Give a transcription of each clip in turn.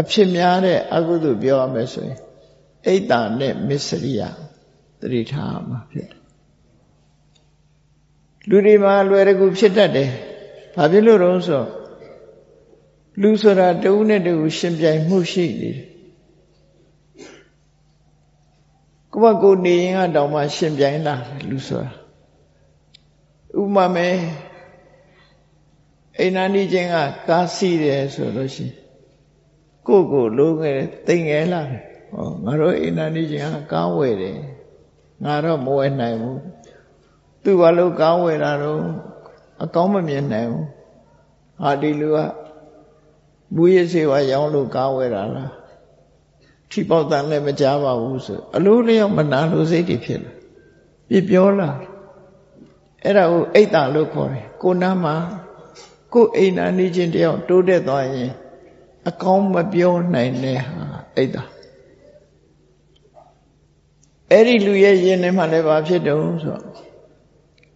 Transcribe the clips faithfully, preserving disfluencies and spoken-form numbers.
အဖြစ်များတဲ့အကုသို့ပြောရမယ်ဆိုရင်အိတ္တာနဲ့မစ္စရိယသတိထားမှာဖြစ်တယ်လူတွေမှာလွယ်တကူဖြစ်တတ်တယ်ဘာဖြစ်လို့တုံးဆိုလူဆိုတာတဦးနဲ့တဦးရှင်ပြိုင်မှုရှိနေတယ်ကိုယ့်ဘက်ကိုနေရင်ကတောင်မှရှင်ပြိုင်လာတယ်လူဆိုတာဥပမာမယ်အိမ်နာနေခြင်းကကားစီးတယ်ဆိုလို့ရှိရင်ကိုယ့်ကိုလိုးငယ်တိမ်ငယ်လာတယ်ဟောငါတို့အိမ်နာနေခြင်းကကားဝယ်တယ်ငါတော့မဝယ်နိုင်ဘူးသူ့ဘာလို့ကားဝယ်တာတော့အကောင်းမမြင်နိုင်ဘူးဟာဒီလူကမူရစေဝါရောင်းလို့ကားဝယ်တာလားထိပေါက်တန်လည်းမကြားပါဘူးဆိုအလိုလျောက်မနာလိုစိတ်တွေဖြစ်လာပြပြောလာအဲ့ဒါကိုအိတ်တာလို့ခေါ်တယ်ကိုနာမှာကိုအိမ်နာနေခြင်းတယောက်တိုးတက်သွားရင်အကောင်းမပြောနိုင်တဲ့ဟာအိတ်တာအဲ့ဒီလူရဲ့ယဉ်နေမှလည်းဘာဖြစ်တုံးဆို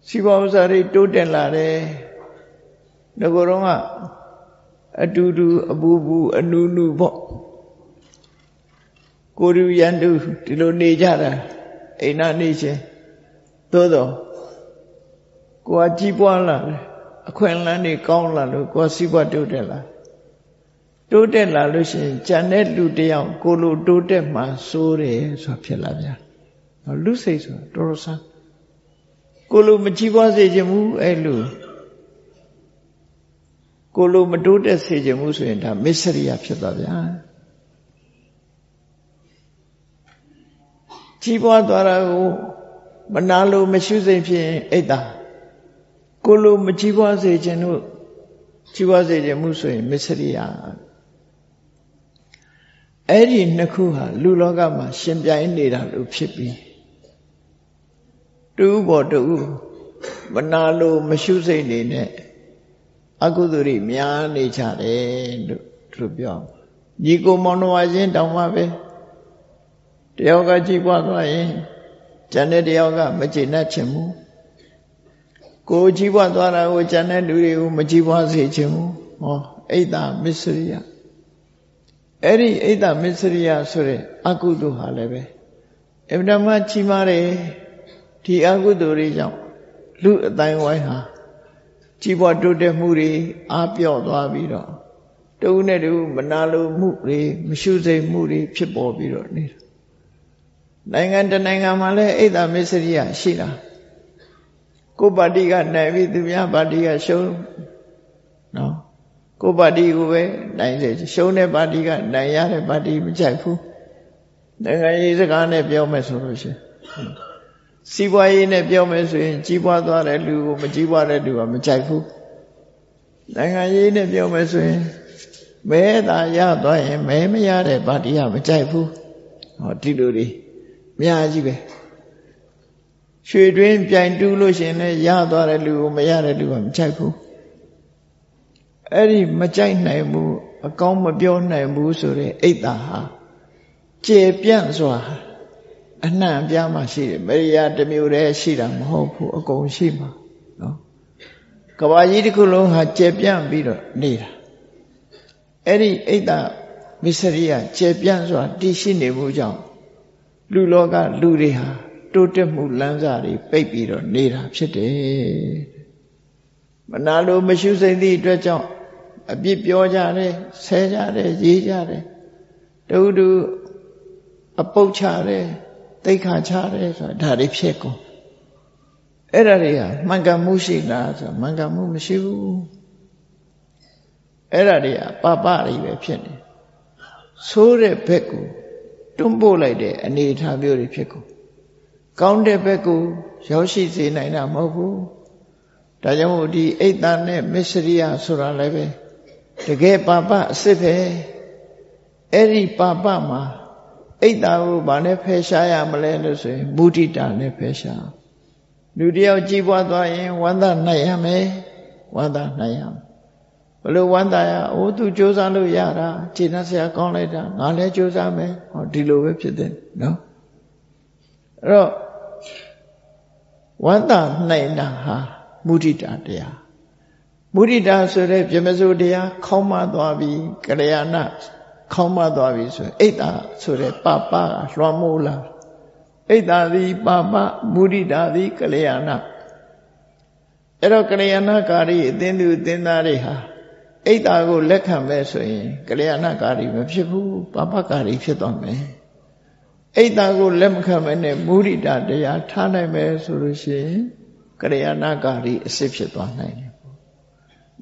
စီပါဥစ္စာတွေတိုးတက်လာတယ်ငကိုယ်တော့ကအတူတူအပူပူအနူနူပေါ့ကိုရူရန်တူဒီလိုနေကြတာအိမ်နာနေခြင်းသို့တော့ကိုကကြီးပွားလာတယ်အခွင့်အလမ်းတွေကောင်းလာလို့ကိုယ်စီးပွားတိုးတက်လာတိုးတက်လာလို့ရှိရင်ဂျန်တဲ့လူတယောက်ကိုလိုတိုးတက်မှစိုးတယ်ဆိုတာဖြစ်လာပြန်လူစိတ်ဆိုတာတော်တော်ဆန်းကိုလိုမကြီးပွားစေခြင်းဘူးအဲ့လူကိုလိုမတိုးတက်စေခြင်းဘူးဆိုရင်ဒါမစ္စရိယဖြစ်သွားဗျာကြီးပွားသွားတာကိုမနာလို့မရှိစိတ်ဖြစ်ရင်အိတ်တာကိုလိုမကြီးပွားစေခြင်းတို့ကြီးပွားစေခြင်းမှုဆိုရင်မစ္စရိယအဲ့ဒီနှစ်ခုဟာလူလောကမှာရှင်ပြိုင်နေတာလို့ဖြစ်ပြီးတူဘောတူမနာလိုမရှုစိတ်နေနဲ့အကုသိုလ်တွေများနေကြတယ်လို့သူပြောညီကိုမောင်နှမချင်းတောင်းပါပဲတယောက်ကကြည်ပွားသွားရင်ဂျန်တဲ့တယောက်ကမကြည်နှက်ချင်ဘူးကိုကြည်ပွားသွားတာကိုဂျန်တဲ့လူတွေကိုမကြည်ပွားစေချင်ဘူးဟောအိတ္တမစ္စရိယအဲ့ဒီအိတ္တမစ္စရိယဆိုတဲ့အကုသိုလ်ဟာလည်းပဲအမှန်တမှကြီးမားတယ်ဒီအကုသိုလ်တွေကြောင့်လူအတိုင်းဝိုင်းဟာကြီးပွားတိုးတက်မှုတွေအားပြော့သွားပြီးတော့တဦးနဲ့တဦးမနာလိုမှုတွေမရှုစိတ်မှုတွေဖြစ်ပေါ်ပြီးတော့နေတာနိုင်ငံတနိုင်ငံမှာလည်းအိတ္တမစ္စရိယရှိလားကိုပါတီကနိုင်ပြီသူများပါတီကရှုံးနော်ကိုပါတီကိုပဲနိုင်စေရှုံးတဲ့ပါတီကနိုင်ရတဲ့ပါတီမကြိုက်ဘူးနိုင်ငံရေးစကားနဲ့ပြောမယ်ဆိုလို့ရှိရင်စီးပွားရေးနဲ့ပြောမယ်ဆိုရင်ကြီးပွားသွားတဲ့လူကိုမကြီးပွားတဲ့လူကမကြိုက်ဘူးနိုင်ငံရေးနဲ့ပြောမယ်ဆိုရင်မဲသာရသွားရင်မဲမရတဲ့ပါတီကမကြိုက်ဘူးဟောဒီလိုတွေအများကြီးပဲရွှေတွင်းပြိုင်တူးလို့ရှင်လည်းရသွားတဲ့လူကိုမရတဲ့လူကမကြိုက်ဘူးအဲ့ဒီမကြိုက်နိုင်ဘူးအကောင်းမပြောနိုင်ဘူးဆိုတဲ့အိတ်တာဟာကျေပြန့်စွာအနှံ့အပြားမှရှိတယ်မရိယာတစ်မျိုးတည်းရှိတာမဟုတ်ဘူးအကုန်ရှိမှာနော်ကဘာကြီးတစ်ခုလုံးဟာကျယ်ပြန့်ပြီးတော့နေတာအဲ့ဒီအိတ်တာမစ္စရိယကျယ်ပြန့်စွာတည်ရှိနေမှုကြောင့်လူလောကလူတွေဟာတိုးတက်မှုလမ်းစာတွေပိတ်ပြီးတော့နေတာဖြစ်တယ်မနာလိုမရှိစိမ့်သည့်အတွက်ကြောင့်အပြစ်ပြောကြတယ်ဆဲကြတယ်ရေးကြတယ်တူတူအပုတ်ချတယ်တိတ်ခါချတယ်ဆိုတာဒါတွေဖြစ်ကုန်အဲ့ဒါတွေကမှန်ကန်မှုရှိလားဆိုတာမှန်ကန်မှုမရှိဘူးအဲ့ဒါတွေကပပတွေပဲဖြစ်နေဆိုးတဲ့ဘက်ကိုတွန်းပို့လိုက်တဲ့အနေအထားမျိုးတွေဖြစ်ကုန်ကောင်းတဲ့ဘက်ကိုရောက်ရှိစေနိုင်တာမဟုတ်ဘူးဒါကြောင့်မို့ဒီအိတ်တန်နဲ့မစ္စရိယဆိုတာလည်းပဲတကယ်ပပအစစ်ပဲအဲ့ဒီပပမှာအိတ်တာကိုဘာနဲ့ဖယ်ရှားရမလဲလို့ဆိုရင်မုဒိတာနဲ့ဖယ်ရှားလူတယောက်ကြီးပွားသွားရင်ဝမ်းသာနိုင်ရမယ်ဝမ်းသာနိုင်ရမယ်ဘလို့ဝမ်းသာရအိုးသူစူးစမ်းလို့ရတာခြေနှက်ဆရာကောင်းလိုက်တာငါလည်းစူးစမ်းမယ်ဟောဒီလိုပဲဖြစ်တယ်နော်အဲ့တော့ဝမ်းသာနိုင်တာဟာမုဒိတာတရားမုဒိတာဆိုတဲ့ပြမစိုးတရားခေါင်းမသွားပြီးကလျာဏ ခေါင်းမသွားပြီဆိုရင်အိတ်တာဆိုတဲ့ပပကလွှမ်းမိုးလာအိတ်တာသည်ပပမုဒိတာသည်ကလျာဏအဲ့တော့ကလျာဏကာရီအသင်းသူအသင်းသားတွေဟာအိတ်တာကိုလက်ခံမဲ့ဆိုရင်ကလျာဏကာရီမဖြစ်ဘူးပပကာရီဖြစ်သွားမယ်အိတ်တာကိုလက်မခံမဲ့နဲ့မုဒိတာတရားထားနိုင်မယ်ဆိုလို့ရှိရင်ကလျာဏကာရီအစစ်ဖြစ်သွားနိုင်တယ်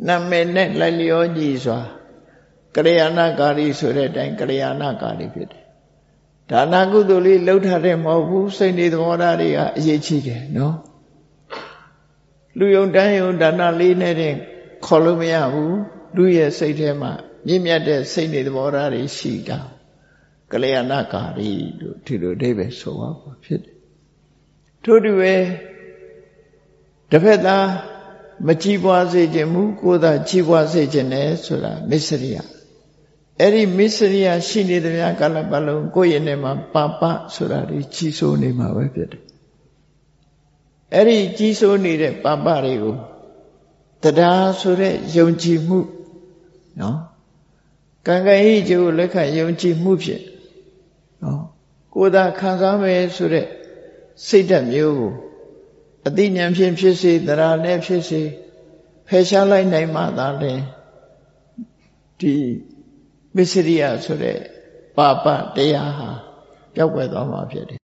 နာမည်နဲ့လိုက်လျောညီစွာကလျာဏကာရီဆိုတဲ့အတိုင်းကလျာဏကာရီဖြစ်တယ်။ဒါနာကုသိုလ်လေးလှုပ်ထတဲ့မဟုတ်ဘူးစိတ်နေသဘောထားတွေကအရေးကြီးတယ်နော်။လူယုံတန်းယုံဒါနာလေးနဲ့တင်ခေါ်လို့မရဘူး။လူရဲ့စိတ်ထဲမှာမြင့်မြတ်တဲ့စိတ်နေသဘောထားတွေရှိတာ။ကလျာဏကာရီလို့ဒီလိုအဓိပ္ပာယ်ဆိုပါဖြစ်တယ်။ထို့တူပဲတစ်ဖက်သားမကြည်ပွားစေခြင်းမူကိုယ်သာကြည်ပွားစေခြင်းနဲ့ဆိုတာမစ္စရိယအဲ့ဒီမစ္စရိယရှိနေတဲ့ဗျာကာလပတ်လုံးကိုယ့်ရဲ့နေမှာပါပဆိုတာတွေကြီးစိုးနေမှာပဲဖြစ်တယ်အဲ့ဒီကြီးစိုးနေတဲ့ပါပတွေကိုတရားဆိုတဲ့ယုံကြည်မှုနော်ကံကံဟိကျိုးလက်ခံယုံကြည်မှုဖြင့်နော်ကိုယ်သာခံစားမယ်ဆိုတဲ့စိတ်ဓာတ်မျိုးကိုအတိဉဏ်ဖြင့်ဖြစ်စေတရားနဲ့ဖြစ်စေဖယ်ရှားလိုက်နိုင်မှသာလေဒီမစ္စရိယဆိုတဲ့ပါပတရားဟာပျောက်ကွယ်သွားမှာဖြစ်တယ်